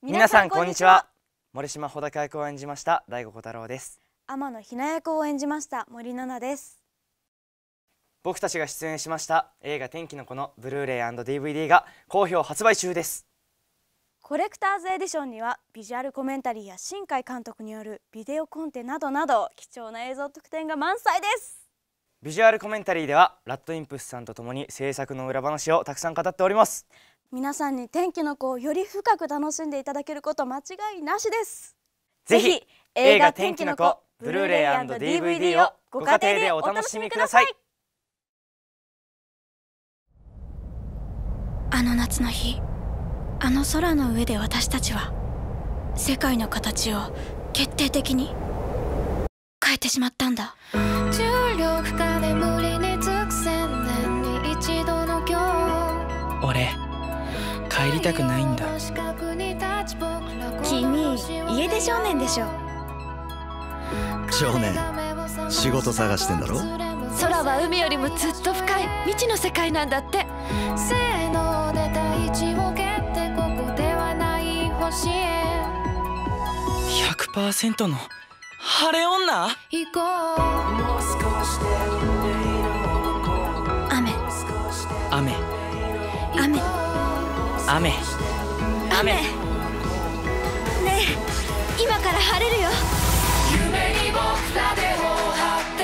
皆さんこんにちは。森島穂高役を演じました醍醐虎太郎です。天野ひな役を演じました森七菜です。僕たちが出演しました映画天気の子のブルーレイ &DVD が好評発売中です。コレクターズエディションにはビジュアルコメンタリーや新海監督によるビデオコンテなどなど貴重な映像特典が満載です。ビジュアルコメンタリーではラッドインプスさんと共に制作の裏話をたくさん語っております。皆さんに天気の子をより深く楽しんでいただけること間違いなしです。ぜひ映画天気の子ブルーレイ &DVD をご家庭でお楽しみください。あの夏の日、あの空の上で私たちは世界の形を決定的に変えてしまったんだ。重力下で無理に尽くせん年に一度の今日、俺帰りたくないんだ。君、家出少年でしょ。少年、仕事探してんだろ。空は海よりもずっと深い未知の世界なんだって。性能で大地を蹴ってここではない星へ。100% の晴れ女。行こう。雨。雨。雨。雨。ねえ、今から晴れるよ。夢に僕らでも張って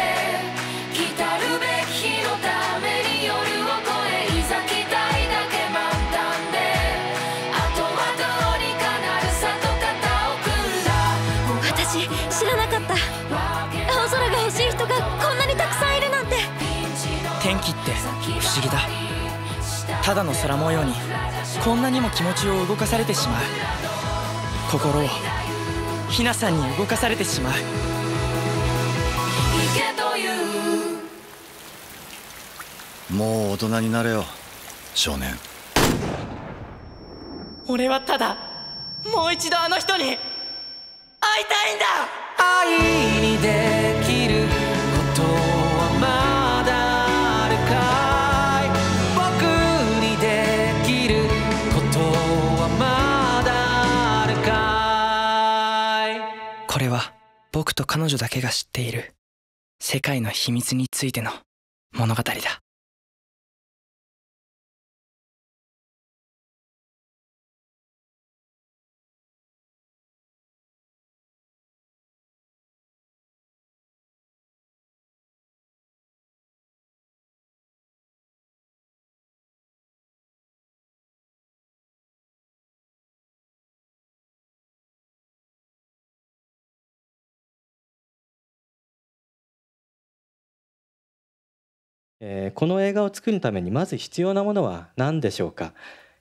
来たるべき日のために夜を越えいざ期待だけ待ったんで、あとはどうにかなるさと肩を組んだ。私知らなかった、青空が欲しい人がこんなにたくさんいるなんて。天気って不思議だ。ただの空模様にこんなにも気持ちを動かされてしまう。心をひなさんに動かされてしまう。もう大人になれよ少年。俺はただもう一度あの人に会いたいんだ。愛にできることはまだあるか。これは僕と彼女だけが知っている世界の秘密についての物語だ。この映画を作るためにまず必要なものは何でしょうか。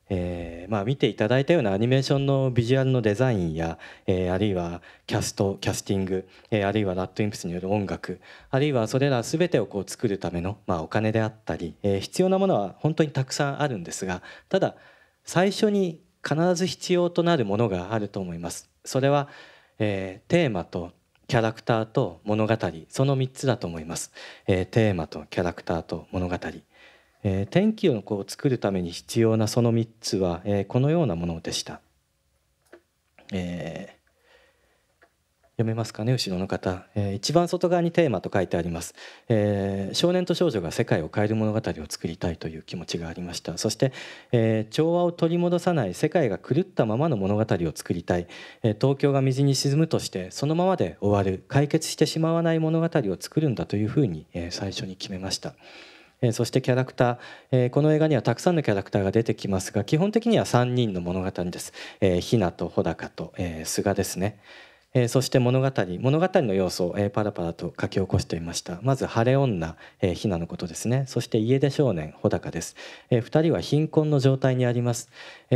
見ていただいたようなアニメーションのビジュアルのデザインや、あるいはキャスティング、あるいはラッドインプスによる音楽、あるいはそれら全てをこう作るための、お金であったり、必要なものは本当にたくさんあるんですが、ただ最初に必ず必要となるものがあると思います。それは、テーマとキャラクターと物語、その3つだと思います。テーマとキャラクターと物語、天気を作るために必要なその3つは、このようなものでした。読めますかね後ろの方。一番外側にテーマと書いてあります。少年と少女が世界を変える物語を作りたいという気持ちがありました。そして、調和を取り戻さない世界が狂ったままの物語を作りたい。東京が水に沈むとしてそのままで終わる、解決してしまわない物語を作るんだというふうに、最初に決めました。そしてキャラクター、この映画にはたくさんのキャラクターが出てきますが、基本的には3人の物語です。ひなと穂高と、菅ですね。そして物語の要素をパラパラと書き起こしてみました。まず晴れ女、ひなのことですね。そして家出少年、穂高です。2人は貧困の状態にあります。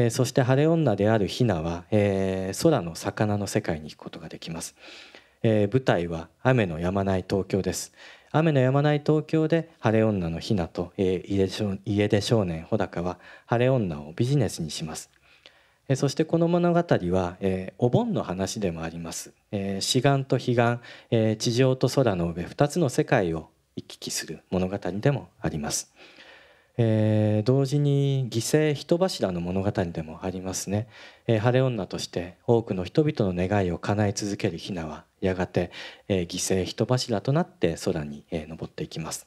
そして晴れ女であるひなは、空の魚の世界に行くことができます。舞台は雨の止まない東京です。雨の止まない東京で晴れ女のひなと、家出少年穂高は晴れ女をビジネスにします。そしてこの物語は、お盆の話でもあります。此岸と彼岸、地上と空の上、2つの世界を行き来する物語でもあります。同時に犠牲人柱の物語でもありますね。晴れ女として多くの人々の願いを叶え続ける雛はやがて、犠牲人柱となって空に、登っていきます。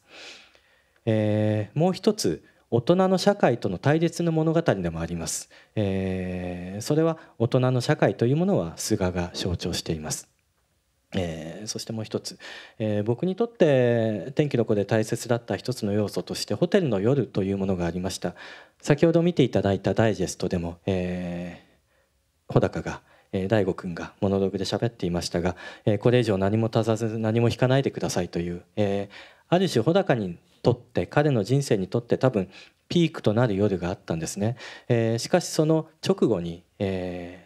もう一つ、大人の社会との対立の物語でもあります。それは大人の社会というものは菅が象徴しています。そしてもう一つ、僕にとって天気の子で大切だった一つの要素としてホテルの夜というものがありました。先ほど見ていただいたダイジェストでも、穂高が大吾くんがモノログで喋っていましたが、これ以上何も足さず何も引かないでくださいという、ある種穂高にとって彼の人生にとって多分ピークとなる夜があったんですね。しかしその直後に、彼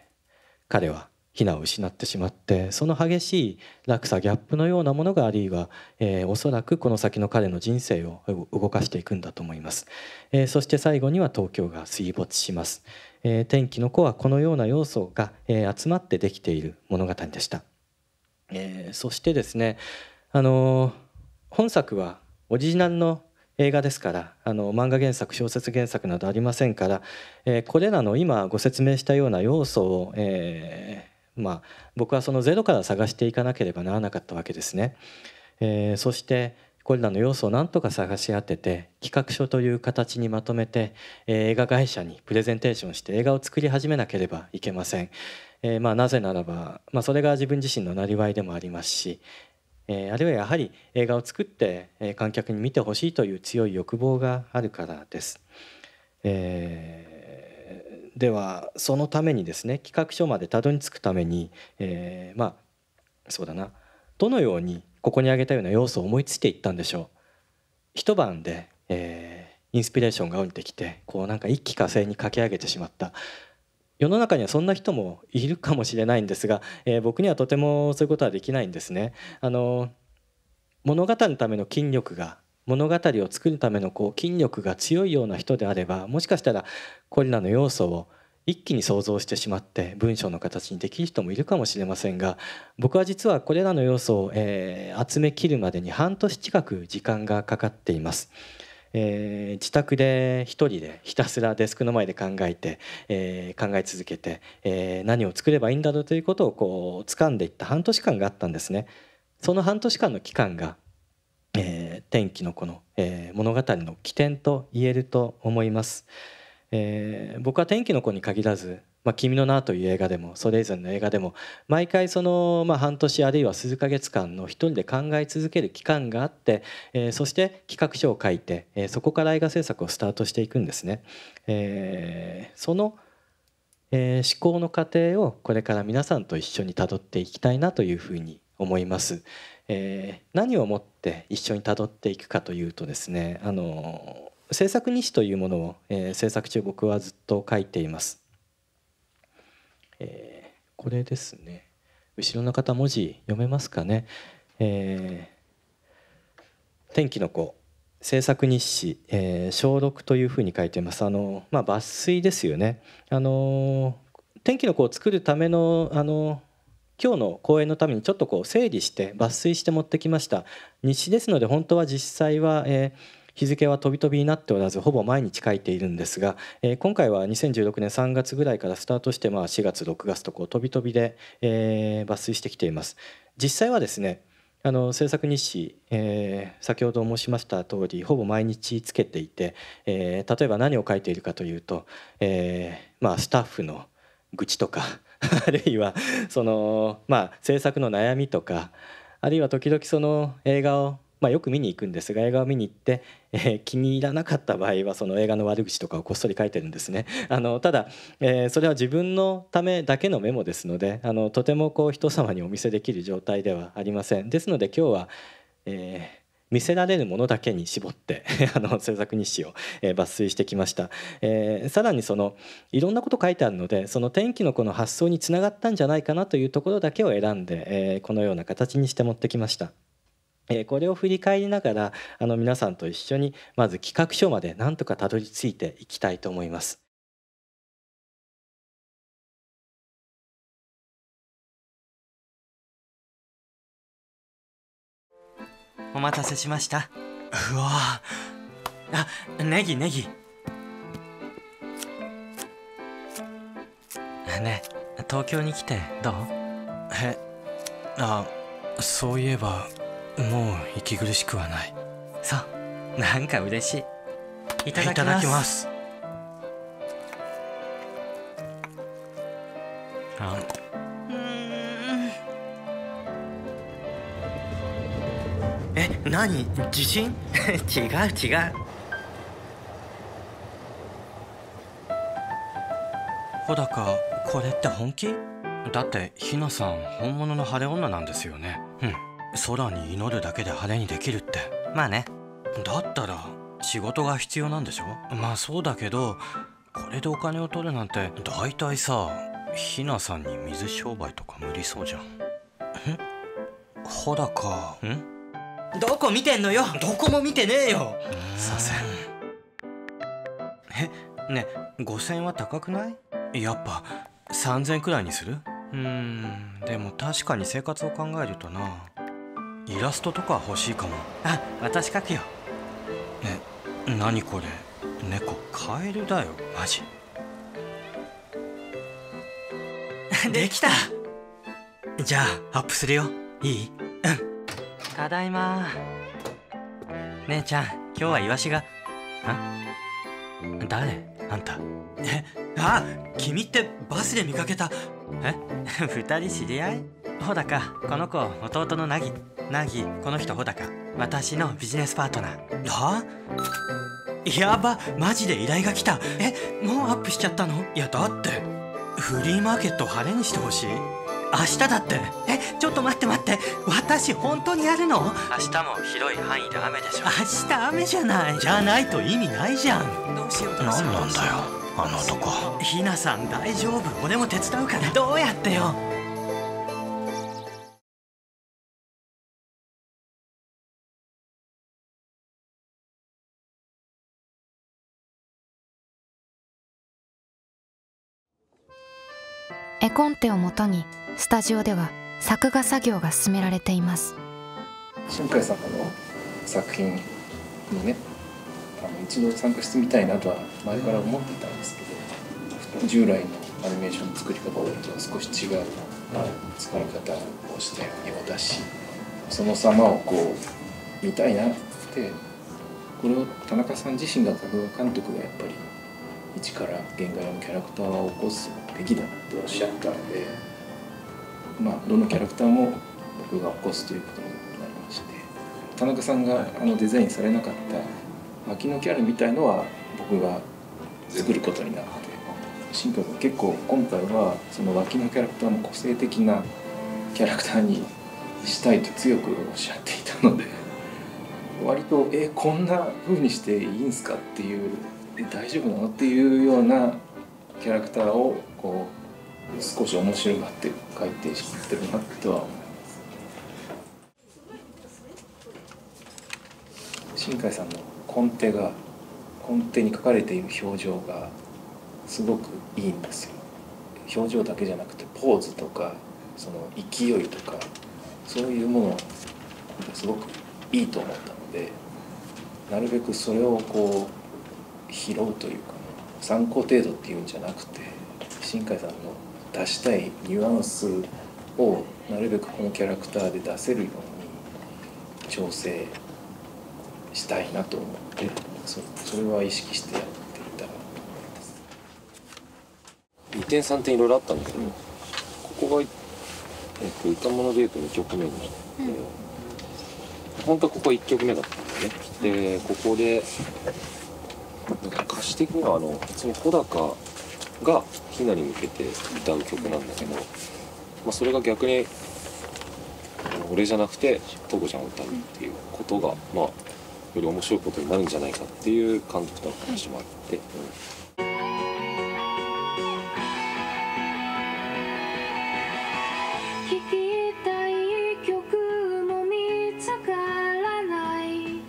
は雛を失ってしまって、その激しい落差ギャップのようなものがあるいは、おそらくこの先の彼の人生を動かしていくんだと思います。そして最後には東京が水没します。天気の子はこのような要素が、集まってできている物語でした。そしてですね、本作はオリジナルの映画ですから、漫画原作小説原作などありませんから、これらの今ご説明したような要素を、僕はそのゼロから探していかなければならなかったわけですね。そしてこれらの要素を何とか探し当てて企画書という形にまとめて、映画会社にプレゼンテーションして映画を作り始めなければいけません。なぜならば、それが自分自身のなりわいでもありますし、あるいはやはり映画を作って観客に見てほしいという強い欲望があるからです。ではそのためにですね、企画書までたどり着くために、そうだな、どのようにここに挙げたような要素を思いついていったんでしょう。一晩で、インスピレーションが降りてきて、こうなんか一気呵成に駆け上げてしまった。世の中にはそんな人もいるかもしれないんですが、僕にはとてもそういうことはできないんですね。物語のための筋力が、物語を作るためのこう筋力が強いような人であれば、もしかしたらこれらの要素を一気に想像してしまって文章の形にできる人もいるかもしれませんが、僕は実はこれらの要素を、集めきるまでに半年近く時間がかかっています。自宅で一人でひたすらデスクの前で考えて、考え続けて、何を作ればいいんだろうということをこう掴んでいった半年間があったんですね。その半年間の期間が、天気の子の、物語の起点と言えると思います。僕は天気の子に限らず、君の名という映画でもそれ以前の映画でも毎回その、半年あるいは数ヶ月間の一人で考え続ける期間があって、そして企画書を書いて、そこから映画制作をスタートしていくんですね。その、思考の過程をこれから皆さんと一緒にたどっていきたいなというふうに思います。何をもって一緒にたどっていくかというとですね、制作日誌というものを、制作中僕はずっと書いています。これですね、後ろの方文字読めますかね。天気の子制作日誌、小6というふうに書いています。抜粋ですよね。天気の子を作るための今日の講演のためにちょっとこう整理して抜粋して持ってきました。日誌ですので本当は実際は、日付は飛び飛びになっておらずほぼ毎日書いているんですが、今回は2016年3月ぐらいからスタートして、4月6月とこう飛び飛びで、抜粋してきています。実際はですね、制作日誌、先ほど申しました通りほぼ毎日つけていて、例えば何を書いているかというと、スタッフの愚痴とかあるいはその、制作の悩みとか、あるいは時々その映画をよく見に行くんですが、映画を見に行って、気に入らなかった場合はその映画の悪口とかをこっそり書いてるんですね。ただ、それは自分のためだけのメモですので、とてもこう人様にお見せできる状態ではありません。ですので今日は、見せられるものだけに絞って制作日誌を抜粋してきました。さらにそのいろんなこと書いてあるので、その天気の子の発想につながったんじゃないかなというところだけを選んで、このような形にして持ってきました。これを振り返りながら皆さんと一緒にまず企画書までなんとかたどり着いていきたいと思います。お待たせしました。うわあ、ネギネギ。ねえ、東京に来てどう？え、あ、そういえばもう息苦しくはない。そう、なんか嬉しい。いただきます。いただきます。え、何？地震？違う違う。穂高、これって本気？だってひなさん本物の晴れ女なんですよね。うん、空に祈るだけで晴れにできるって。まあね。だったら仕事が必要なんでしょ？まあそうだけど、これでお金を取るなんて大体さ、ひなさんに水商売とか無理そうじゃん。穂高、ん？どこ見てんのよ。どこも見てねえよ。すいません。え、ねえ、5000は高くない？やっぱ3000くらいにする？でも確かに生活を考えるとな。イラストとか欲しいかも。あ、私描くよ。え、何これ？猫？カエルだよ。マジ？できた。じゃあアップするよ。いい？うん。ただいま。姉ちゃん、今日はイワシが。ん？誰？あんた。え？あ、君ってバスで見かけた。え、二人知り合い？穂高、この子弟の凪。凪、この人穂高、私のビジネスパートナー。はあ、やば、マジで依頼が来た。え、もうアップしちゃったの？いやだってフリーマーケット晴れにしてほしい。明日だって。え、ちょっと待って待って、私本当にやるの？明日も広い範囲で雨でしょ。明日雨じゃない。じゃないと意味ないじゃん。どうしよう。何なんだよあの男。ひなさん大丈夫？俺も手伝うから。どうやってよ。絵コンテをもとにスタジオでは作画作業が進められています。新海様の作品にね、一度参加してみたいなとは前から思ってたんですけど、従来のアニメーションの作り方とは少し違う作り方をして絵を出し、その様をこう見たいなって。これを田中さん自身が作画監督がやっぱり一から原画のキャラクターを起こすべきだっておっしゃったので、まあどのキャラクターも僕が起こすということになりまして、田中さんがデザインされなかった秋のキャラみたいのは僕が作ることになって、新海さん結構今回はその脇のキャラクターの個性的なキャラクターにしたいと強くおっしゃっていたので、割と「え、こんな風にしていいんすか？」っていう「え、大丈夫なの？」っていうようなキャラクターをこう少し面白がって描いていってるなとは思います。新海さんのコンテに書かれている表情がすごくいいんですよ。表情だけじゃなくてポーズとかその勢いとかそういうものがすごくいいと思ったので、なるべくそれをこう拾うというか、参考程度っていうんじゃなくて、新海さんの出したいニュアンスをなるべくこのキャラクターで出せるように調整したいなと思って、それは意識してやっていたらと思います。移転3点いろいろあったんだけど、うん、ここが歌物デートの曲目になって、本当はここ1曲目だったんだよね。でここで歌詞的には別に穂高がひなに向けて歌う曲なんだけど、まあ、それが逆に俺じゃなくてトコちゃんを歌うっていうことがまあより面白いことになるんじゃないかっていう監督との話もあって、聴きたい曲も見つからない、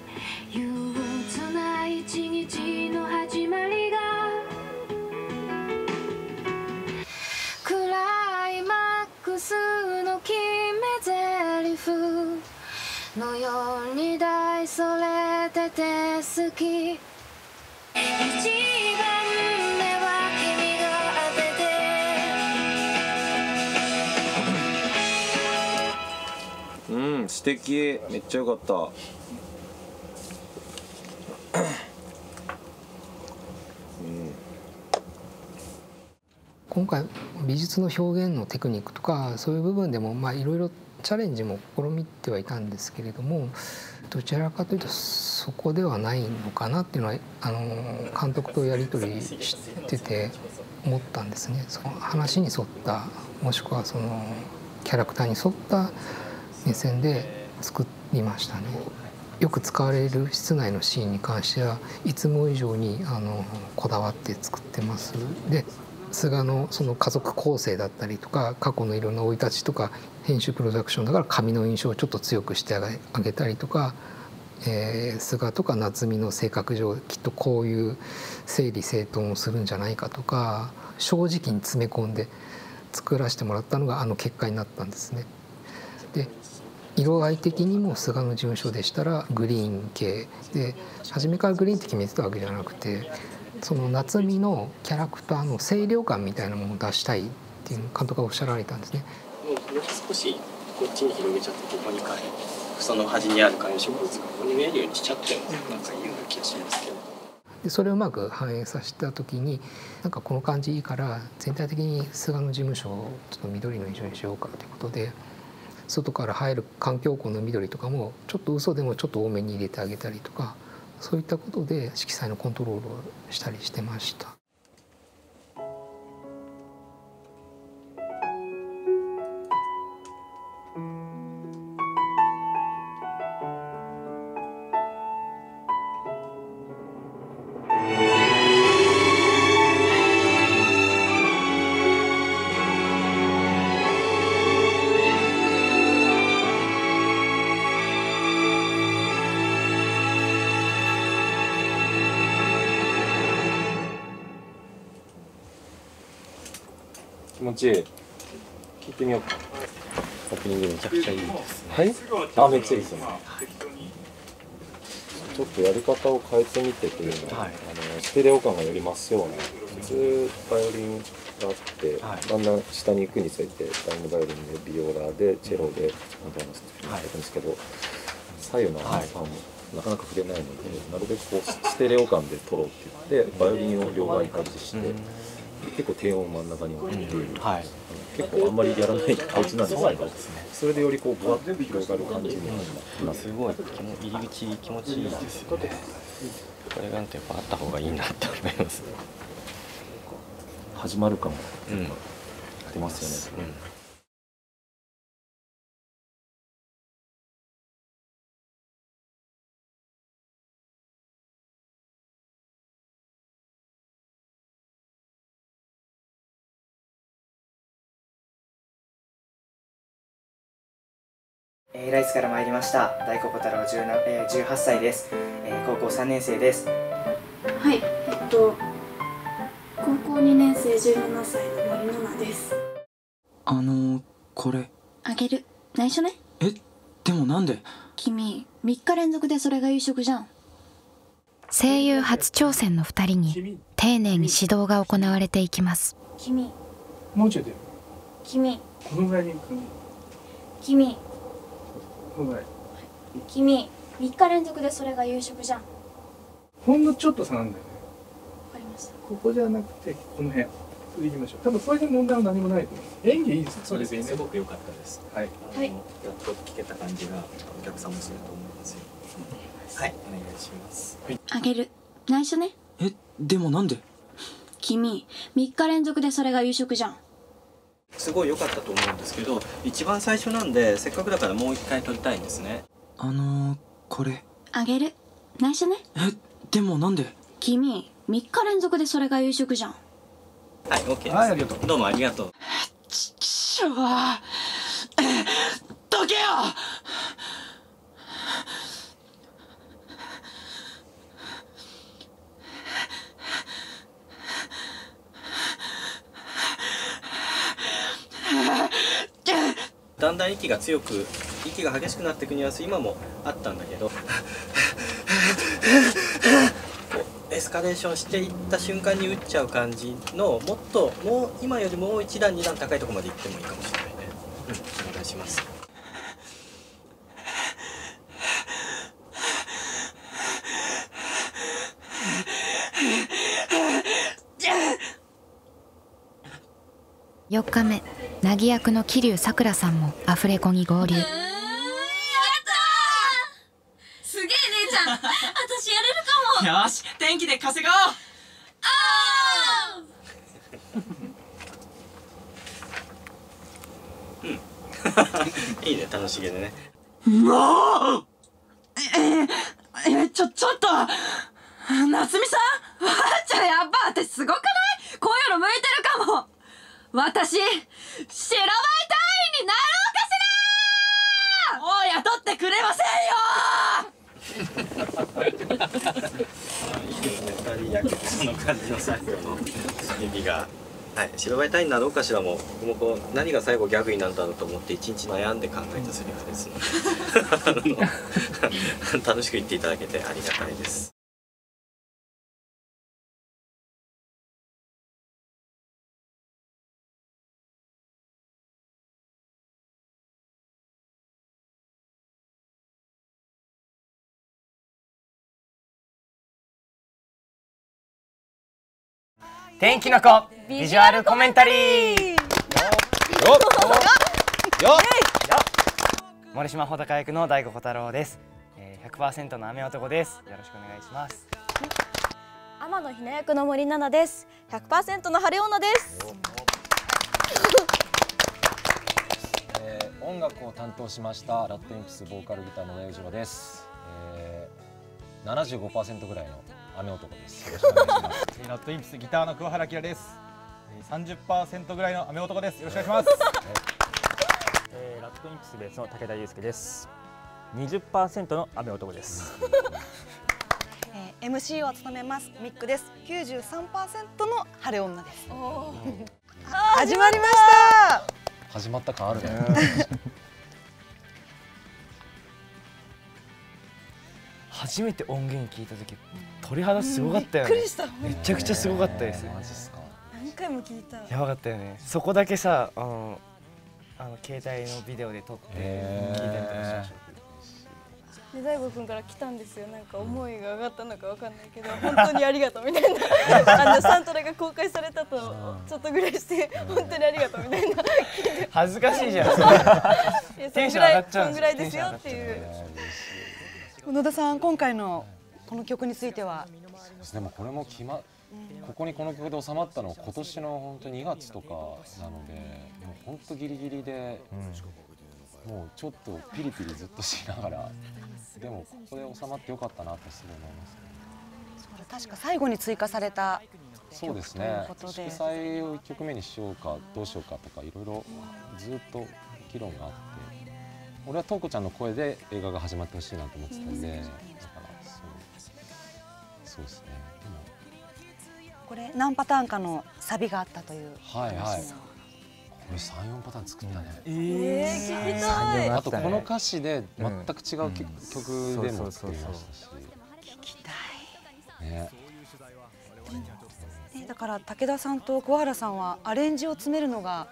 憂鬱な一日の始まりがクライマックスの決め台詞のように大それてて好き。敵、めっちゃ良かった今回美術の表現のテクニックとかそういう部分でもいろいろチャレンジも試みてはいたんですけれども、どちらかというとそこではないのかなっていうのは監督とやり取りしてて思ったんですね。その話に沿ったもしくはそのキャラクターに沿った目線で作りましたね。よく使われる室内のシーンに関してはいつも以上にこだわって作ってます。で菅のその家族構成だったりとか過去のいろんな生い立ちとか編集プロダクションだから髪の印象をちょっと強くしてあげたりとか、菅とか夏美の性格上きっとこういう整理整頓をするんじゃないかとか正直に詰め込んで作らせてもらったのが結果になったんですね。で色合い的にも菅の事務所でしたらグリーン系で初めからグリーンって決めてたわけじゃなくて。その夏美のキャラクターの清涼感みたいなものを出したいっていう監督がおっしゃられたんですね。もう少しこっちに広げちゃってここにその端にある観葉植物がここに見えるようにしちゃってなんかいいような気がしますけど。でそれをうまく反映させた時になんかこの感じいいから全体的に菅の事務所をちょっと緑の印象にしようかということで外から入る環境光の緑とかもちょっと嘘でもちょっと多めに入れてあげたりとか。そういったことで色彩のコントロールをしたりしてました。気持ちいい。聞いてみようか。オープニングめちゃくちゃいいですね。はい。あ、めっちゃいいですね。ちょっとやり方を変えてみてというのは、ステレオ感がより増すような。普通バイオリンがあって、だんだん下に行くについて、ダイムバイオリンでビオラでチェロでなんて話してるんですけど、左右のアンサンもなかなか触れないので、なるべくこうステレオ感で撮ろうって言って、バイオリンを両側にタッチして。結構低音真ん中に置いている、結構あんまりやらない感じなんですけど、それでよりこうぶわっと広がる感じになってすごい入り口気持ちいいですよね。これがなんかやっぱあった方がいいなって思います。始まる感も出ますよね。ライスから参りました大久保太郎18歳です、高校3年生です。はい、高校2年生17歳の森奈々です。これあげる内緒ね。え、でもなんで君3日連続でそれが夕食じゃん。声優初挑戦の2人に丁寧に指導が行われていきます。君もうちょいだよ。君このぐらいでいく。君君、3日連続でそれが夕食じゃん。ほんのちょっと差なんだよね。わかりました。ここじゃなくてこの辺行きましょう。多分それで問題は何もないと思う。演技いいですね。そうですね。すごく良かったです。はい。やっと聞けた感じがお客さんもすると思いますよ。はい、お願いします。あげる内緒ね。え、でもなんで？君、3日連続でそれが夕食じゃん。すごい良かったと思うんですけど、一番最初なんでせっかくだからもう一回撮りたいんですね。これあげる内緒ね。え、でもなんで君3日連続でそれが夕食じゃん。はい、OK です。はい、ありがとう。どうもありがとう。ちっしょーどけよ。だんだん息が強く息が激しくなっていくニュアンス今もあったんだけどエスカレーションしていった瞬間に打っちゃう感じのもっともう今よりもう1段2段高いところまで行ってもいいかもしれないね。うん、お願いします。4日目、凪役の桐生さくらさんもアフレコに合流。やったー、すげえ姉ちゃん私やれるかも。よし、天気で稼ごう。いいね、楽しげでね。うわあ、ちょっと夏美さん、わーちゃんやっばーってすごくない？こういうの向いてるかも。私、白バイ隊員になろうかしら。もう雇ってくれませんよいいですね、二人役その感じの最後の指が。はい、白バイ隊員になろうかしらも、僕もこう何が最後ギャグになるんだろうと思って一日悩んで考えたセリフですので楽しく言っていただけてありがたいです。天気の子ビジュアルコメンタリー。よよ森島穂高役の大吾小太郎です。100% の雨男です。よろしくお願いします。天野ひな役の森七菜です。100% の晴れ女です。音楽を担当しましたラッドインプスボーカルギターの大城です。75% ぐらいの雨男です。よろしくお願いします。ラッドインプスギターの桑原明です。30% ぐらいの雨男です。よろしくお願いします。ラッドインプスベースの武田祐介です。20% の雨男です。MC を務めますミックです。93% の晴れ女です。始まりました。始まった感あるね。初めて音源聞いた時、鳥肌すごかったよね。びっくりした。めちゃくちゃすごかったですね。マジっすか。何回も聞いた。やばかったよね。そこだけさ、あの携帯のビデオで撮って聞いたりとかしました。で、大吾くんから来たんですよ。なんか思いが上がったのかわかんないけど、本当にありがとうみたいな。サントラが公開されたとちょっとぐらいして、本当にありがとうみたいな。恥ずかしいじゃん。テンション上がっちゃう。そんぐらいですよっていう。野田さん、今回のこの曲については。でもこれもここにこの曲で収まったのは今年の本当に2月とかなので、もう本当ギリギリで、もうちょっとピリピリずっとしながら、でもここで収まってよかったなってすごい思いますね。確か最後に追加された曲ということで。そうですね。祝祭を1曲目にしようかどうしようかとかいろいろずっと議論があって。俺はトウコちゃんの声で映画が始まってほしいなと思ってたんで、だからそうですね。でもこれ何パターンかのサビがあったという。はいはい。これ3、4パターン作ったね。聞きたい。あとこの歌詞で全く違う曲でも作りましたし。聞きたい。ね。だから武田さんと桑原さんはアレンジを詰めるのが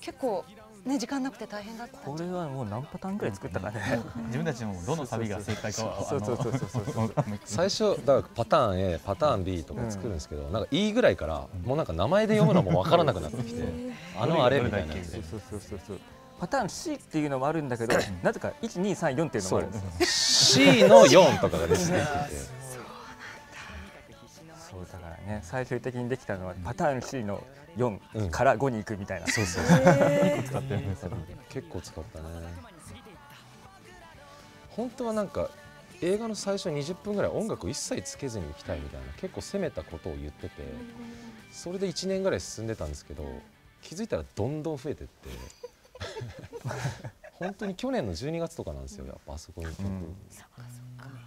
結構。ね、時間なくて大変だった。これはもう何パターンくらい作ったかね。自分たちもどのサビが正解かは。そう。最初だからパターン A、パターン B とか作るんですけど、なんか E ぐらいからもうなんか名前で読むのも分からなくなってきて、あのあれみたいな。そう。パターン C っていうのもあるんだけど、なぜか1、2、3、4っていうのもあるんです。C の4とかがですね。そうだからね、最終的にできたのはパターン C の4から5に行くみたいな。結構使ったね。本当はなんか映画の最初20分ぐらい音楽を一切つけずに行きたいみたいな、結構攻めたことを言ってて、それで1年ぐらい進んでたんですけど、気づいたらどんどん増えてって本当に去年の12月とかなんですよ、やっぱあそこの曲。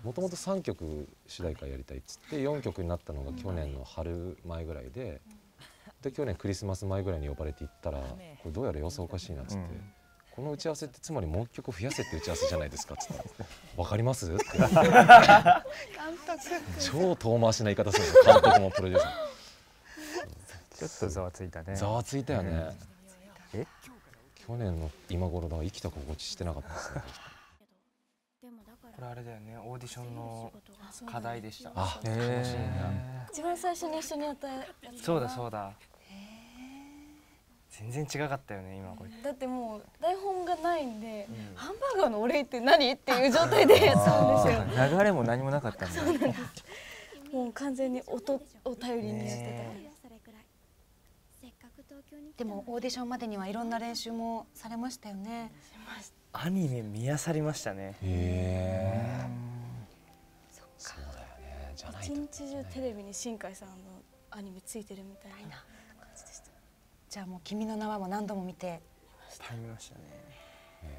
もともと3曲主題歌やりたいっつって4曲になったのが去年の春前ぐらいで、去年クリスマス前ぐらいに呼ばれて行ったら、これどうやら様子おかしいなっつって、この打ち合わせってつまりもう1曲増やせって打ち合わせじゃないですかっつって「分かります?」って超遠回しな言い方するんですよ、監督もプロデューサーも。ちょっとざわついたね。ざわついたよね。去年の今頃だから生きた心地してなかったですね。これあれだよね、オーディションの課題でした。あ、一番最初に一緒にやったやつ。そうだそうだ。全然違かったよね今これ。だってもう台本がないんで、うん、ハンバーガーのお礼って何っていう状態でやったんですよ。流れも何もなかったんだ。もう完全に音を頼りにやってた。でもオーディションまでにはいろんな練習もされましたよね。アニメ見漁りましたね。へー。そっか。そうだよね。じゃないと。一日中テレビに新海さんのアニメついてるみたいな感じでした。じゃあもう君の名はもう何度も見て。見ましたね。や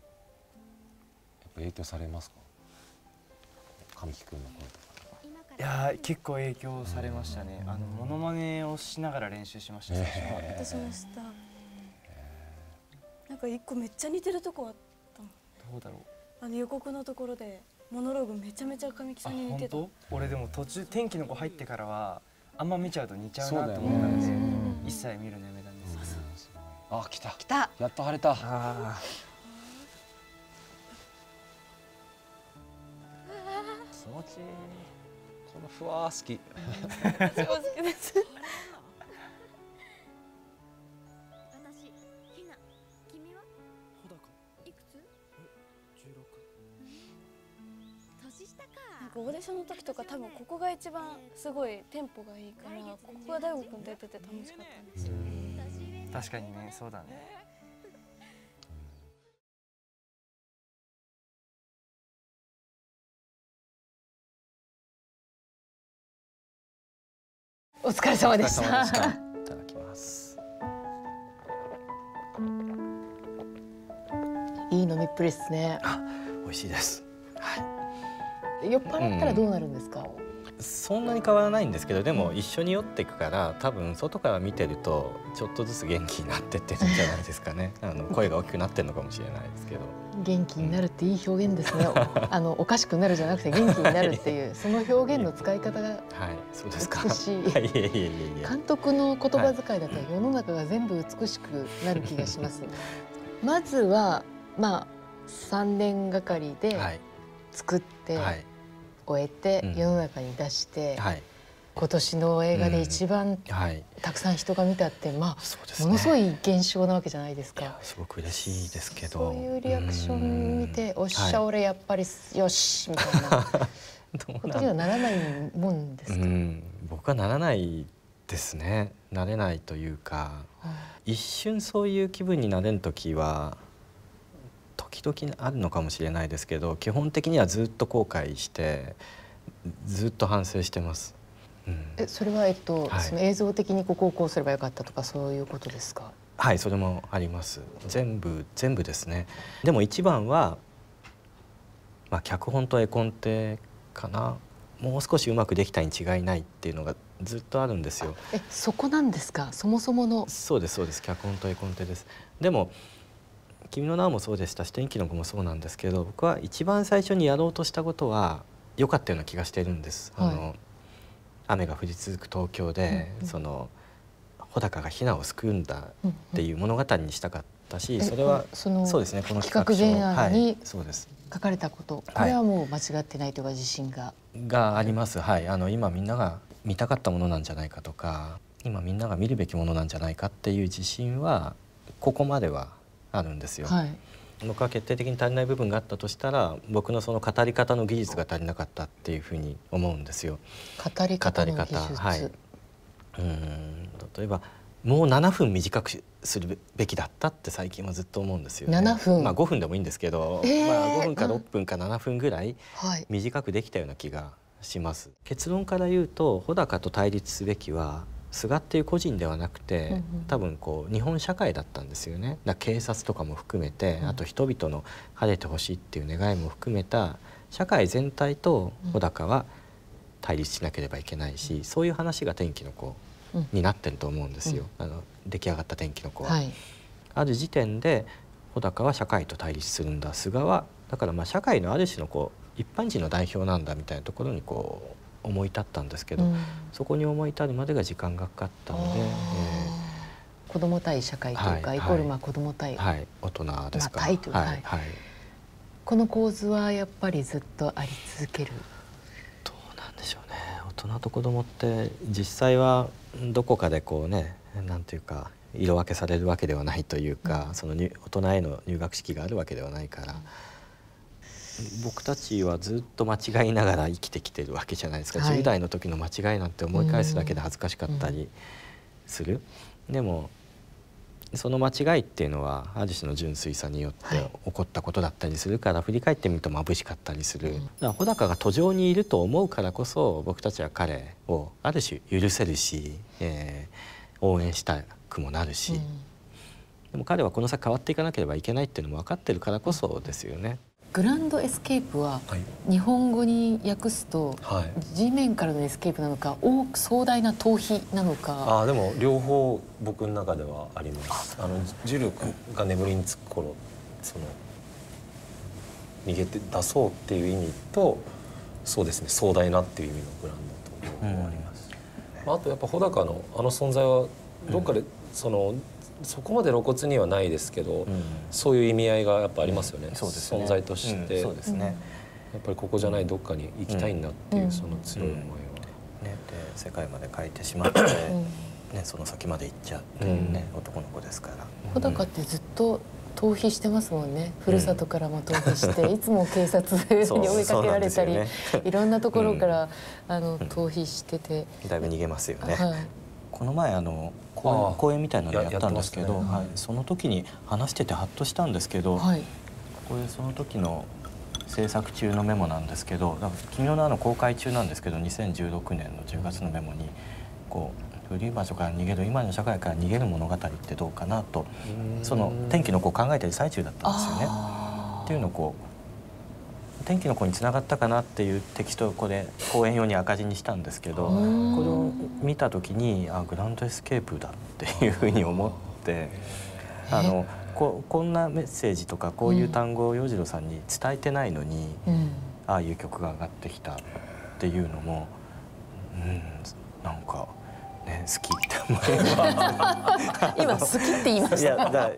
っぱ影響されますか？神木君の声とか。いや結構影響されましたね。モノマネをしながら練習しました。私もした。なんか一個めっちゃ似てるとこあった。どうだろう。予告のところでモノローグめちゃめちゃ神木さんに似てた。俺でも途中天気の子入ってからはあんま見ちゃうと似ちゃうなと思ったので一切見るのやめたんですけど。あ来た。来た。やっと晴れた。気持ちいい。このふわー好き。私も好きです。私ひな、君は？ほだか。いくつ？16。年下か。オーディションの時とか多分ここが一番すごいテンポがいいから、ここが大吾くんとやってて楽しかったんですよ。確かにね、そうだね。お疲れ様でした。いただきます。いい飲みっぷりですね。美味しいです。はい。酔っ払ったらどうなるんですか。そんなに変わらないんですけど、でも一緒に酔っていくから、多分外から見てるとちょっとずつ元気になってってるんじゃないですかね。声が大きくなってるのかもしれないですけど。元気になるっていい表現ですね。おかしくなるじゃなくて元気になるっていうその表現の使い方が美しい。監督の言葉遣いだったら世の中が全部美しくなる気がします。まずはまあ3年がかりで作って終えて世の中に出して。今年の映画で一番たくさん人が見たって、まあものすごい現象なわけじゃないですか。すごく嬉しいですけど、そういうリアクション見て、おっしゃ俺やっぱりよしみたいなことにはならないもんですか。僕はならないですね。なれないというか、一瞬そういう気分になれる時は時々あるのかもしれないですけど、基本的にはずっと後悔してずっと反省してます。それはその映像的にこうすればよかったとかそういうことですか。はい、それもあります。全部ですね。でも一番はまあ脚本と絵コンテかな。もう少しうまくできたに違いないっていうのがずっとあるんですよ。そこなんですか。そもそもの。そうです。脚本と絵コンテです。でも君の名もそうでしたし、天気の子もそうなんですけど、僕は一番最初にやろうとしたことは良かったような気がしているんです。はい、雨が降り続く東京で、その穂高がひなを救うんだっていう物語にしたかったし、それはそうですね、この企画原案に書かれたこと、これはもう間違ってないというか自信があります。はい、今みんなが見たかったものなんじゃないかとか、今みんなが見るべきものなんじゃないかっていう自信はここまではあるんですよ。はい、僕は決定的に足りない部分があったとしたら、僕のその語り方の技術が足りなかったっていうふうに思うんですよ。語り方、はい。例えばもう7分短くするべきだったって最近はずっと思うんですよね。7分、まあ5分でもいいんですけど、まあ5分か6分か7分ぐらい短くできたような気がします。はい、結論から言うと、穂高と対立すべきは菅っていう個人ではなくて、多分こう日本社会だったんですよね。だから警察とかも含めて、あと人々の晴れてほしいっていう願いも含めた社会全体と穂高は対立しなければいけないし、そういう話が天気の子になってると思うんですよ。出来上がった天気の子は、はい、ある時点で穂高は社会と対立するんだ、菅はだからまあ社会のある種のこう一般人の代表なんだみたいなところにこう思い立ったんですけど、そこに思い至るまでが時間がかかったので、子供対社会というかイコールまあ子供対大人ですか。この構図はやっぱりずっとあり続ける。どうなんでしょうね。大大人と子供って実際はどこかでこうね、なんていうか色分けされるわけではないというか、その大人への入学式があるわけではないから、僕たちはずっと間違いながら生きてきてるわけじゃないですか。10代の時の間違いなんて思い返すだけで恥ずかしかったりする。でもその間違いっていうのはある種の純粋さによって起こったことだったりするから、振り返ってみると眩しかったりする。だから穂高が途上にいると思うからこそ、僕たちは彼をある種許せるし、応援したくもなるし、でも彼はこの先変わっていかなければいけないっていうのも分かってるからこそですよね。グランドエスケープは日本語に訳すと地面からのエスケープなのか、壮大な逃避なのか。あ、でも両方僕の中ではあります。ジルが眠りにつく頃、その逃げて出そうっていう意味と、そうですね、壮大なっていう意味のグランドと両方あります。あとやっぱ穂高のあの存在はどっかでその、そこまで露骨にはないですけど、そういう意味合いがやっぱありますよね。存在として、やっぱりここじゃないどっかに行きたいんだっていうその強い思いはね、で世界まで変えてしまってね、その先まで行っちゃってね、男の子ですから。穂高ってずっと逃避してますもんね。ふるさとからも逃避して、いつも警察に追いかけられたり、いろんなところから逃避してて。だいぶ逃げますよね。この前公演みたいなのをやったんですけど、その時に話しててハッとしたんですけど、これその時の制作中のメモなんですけど、昨日の公開中なんですけど、2016年の10月のメモにこう古い場所から逃げる、今の社会から逃げる物語ってどうかなと、その天気の子を考えてる最中だったんですよね。っていうのをこう天気の子につながったかなっていうテキストをこれ公演用に赤字にしたんですけど、これを見た時に、あ、グランドエスケープだっていうふうに思って、こんなメッセージとかこういう単語を洋次郎さんに伝えてないのに、ああいう曲が上がってきたっていうのも、なんかね、好きって思えば今好きって言いました。